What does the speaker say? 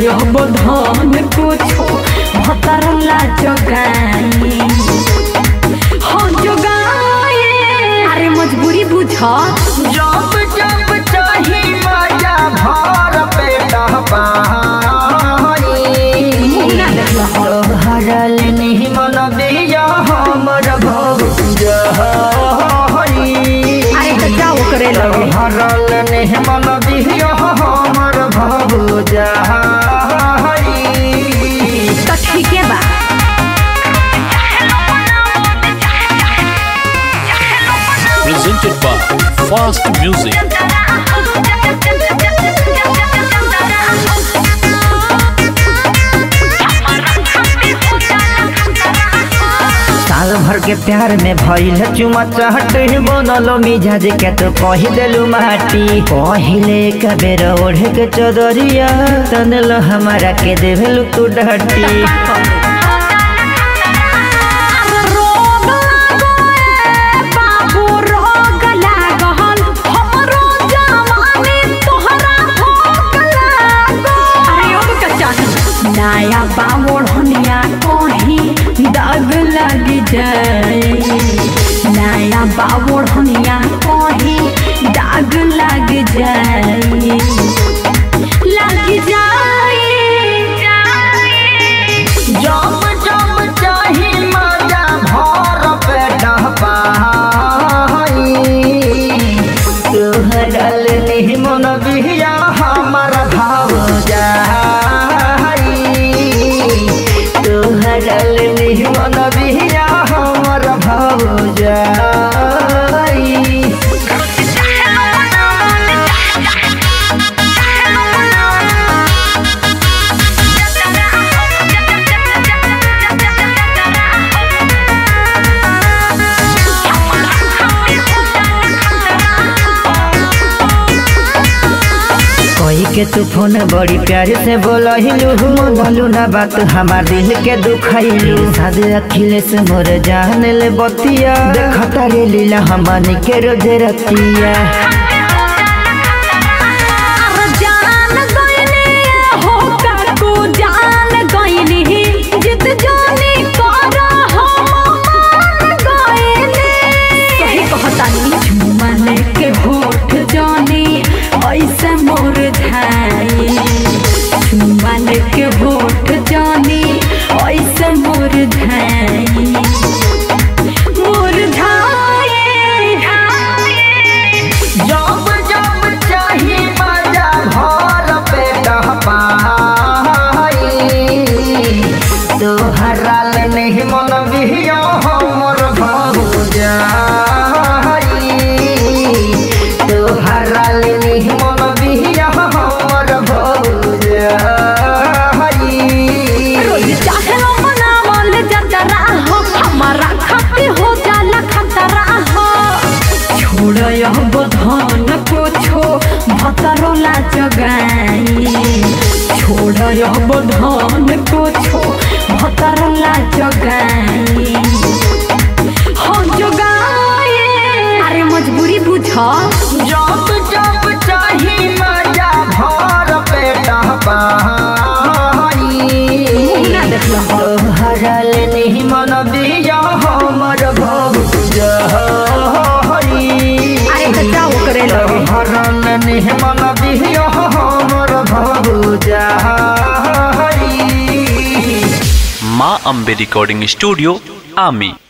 करब धन कुछ भतरला जगाई हो जगाई। अरे मजबूरी बुझ जब जब चाही मजा भर पेट हरल नहीं मन दिया हमर हरल नहीं मन दिया हमर भबूजा presented by Fast Music। साल भर के प्यार में भइल चुमा चाहत बनलो मिजाज के तो कह दिलू माटी पहले का बेर ओढ़ के चदरिया तनल हमारा के देलू तू डटी नया बाबोड़ हनिया कहीं दाग लग जाए नया बाबोड़ हनिया कहीं दाग लग जाए लग जाए। जब जब चाही मजा भर पेट पाई तोहरल नहीं मन बिया हमर भाव जा के तू फोन बड़ी प्यार से बोलू बोलू ना बात हमार दिल के दुखाइलू सादे अखिलेश मोर जान ले बतिया देखता रे लीला हमनी के रोजे रतिया भतरला जगाई छोड़ अब धन कुछो भतरला जगाई हो जगाई। अरे मजबूरी बुझ जब जब चाही मजा भर पेट पाई हरल नहीं मन दिया हमर भबूजा हरल नहीं मन दिया हमर भबूजा। माँ अम्बे रिकॉर्डिंग स्टूडियो आमी।